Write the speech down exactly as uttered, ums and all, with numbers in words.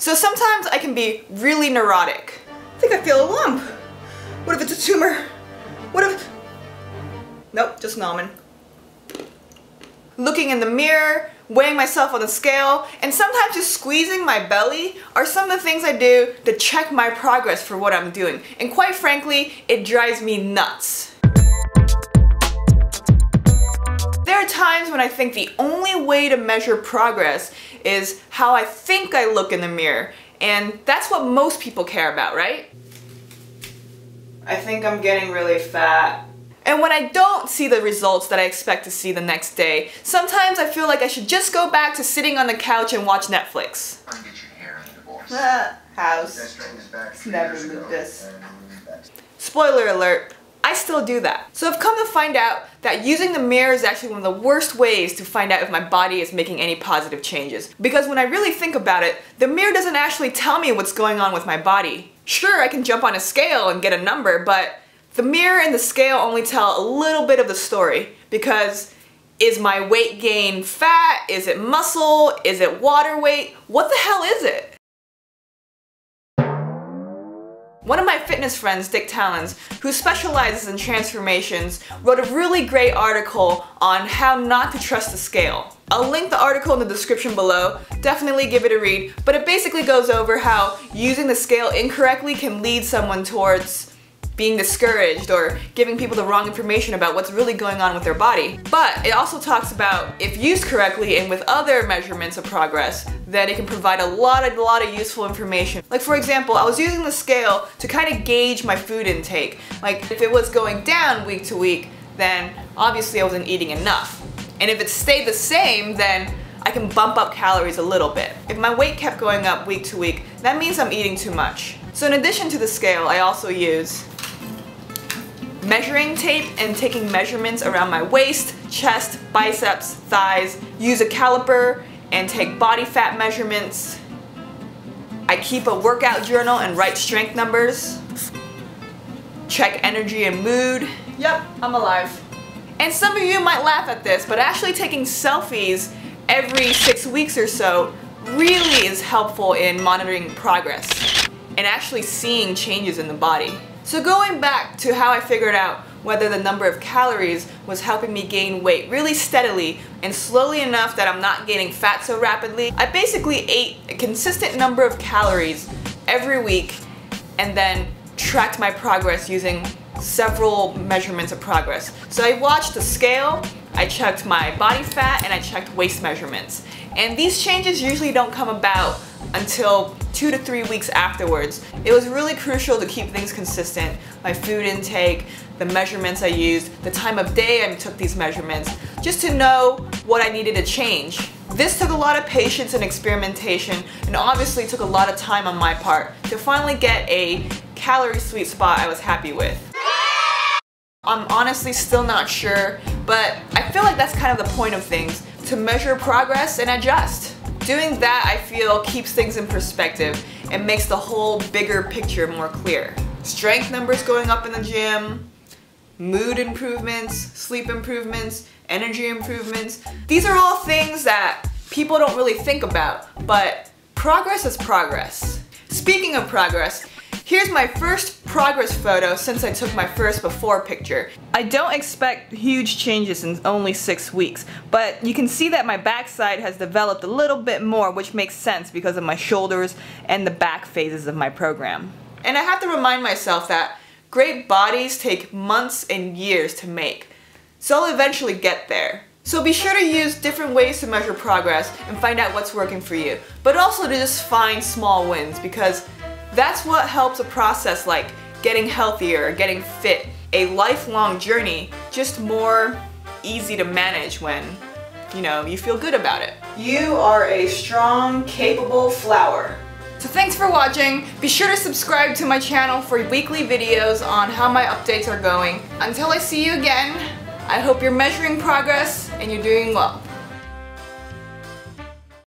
So sometimes I can be really neurotic. I think I feel a lump. What if it's a tumor? What if... Nope, just nomming. Looking in the mirror, weighing myself on the scale, and sometimes just squeezing my belly are some of the things I do to check my progress for what I'm doing. And quite frankly, it drives me nuts. There are times when I think the only way to measure progress is how I think I look in the mirror, and that's what most people care about, right? I think I'm getting really fat. And when I don't see the results that I expect to see the next day, sometimes I feel like I should just go back to sitting on the couch and watch Netflix. Where did you hear the divorce? Uh, house. Never moved this. Spoiler alert, I still do that. So I've come to find out that using the mirror is actually one of the worst ways to find out if my body is making any positive changes. Because when I really think about it, the mirror doesn't actually tell me what's going on with my body. Sure, I can jump on a scale and get a number, but the mirror and the scale only tell a little bit of the story, because is my weight gain fat? Is it muscle? Is it water weight? What the hell is it? One of my fitness friends, Dick Talens, who specializes in transformations, wrote a really great article on how not to trust the scale. I'll link the article in the description below. Definitely give it a read, but it basically goes over how using the scale incorrectly can lead someone towards being discouraged or giving people the wrong information about what's really going on with their body. But it also talks about, if used correctly and with other measurements of progress, that it can provide a lot, a lot of useful information. Like, for example, I was using the scale to kind of gauge my food intake. Like, if it was going down week to week, then obviously I wasn't eating enough. And if it stayed the same, then I can bump up calories a little bit. If my weight kept going up week to week, that means I'm eating too much. So in addition to the scale, I also use measuring tape and taking measurements around my waist, chest, biceps, thighs, use a caliper, and take body fat measurements. I keep a workout journal and write strength numbers. Check energy and mood. Yep, I'm alive. And some of you might laugh at this, but actually taking selfies every six weeks or so really is helpful in monitoring progress and actually seeing changes in the body. So going back to how I figured out whether the number of calories was helping me gain weight really steadily and slowly enough that I'm not gaining fat so rapidly, I basically ate a consistent number of calories every week and then tracked my progress using several measurements of progress. So I watched the scale, I checked my body fat, and I checked waist measurements. And these changes usually don't come about until two to three weeks afterwards. It was really crucial to keep things consistent. My food intake, the measurements I used, the time of day I took these measurements, just to know what I needed to change. This took a lot of patience and experimentation, and obviously took a lot of time on my part to finally get a calorie sweet spot I was happy with. I'm honestly still not sure, but I feel like that's kind of the point of things, to measure progress and adjust. Doing that, I feel, keeps things in perspective and makes the whole bigger picture more clear. Strength numbers going up in the gym, mood improvements, sleep improvements, energy improvements. These are all things that people don't really think about, but progress is progress. Speaking of progress, here's my first progress photo since I took my first before picture. I don't expect huge changes in only six weeks, but you can see that my backside has developed a little bit more, which makes sense because of my shoulders and the back phases of my program. And I have to remind myself that great bodies take months and years to make, so I'll eventually get there. So be sure to use different ways to measure progress and find out what's working for you, but also to just find small wins, because that's what helps a process like getting healthier, getting fit, a lifelong journey, just more easy to manage when, you know, you feel good about it. You are a strong, capable flower. So thanks for watching. Be sure to subscribe to my channel for weekly videos on how my updates are going. Until I see you again, I hope you're measuring progress and you're doing well.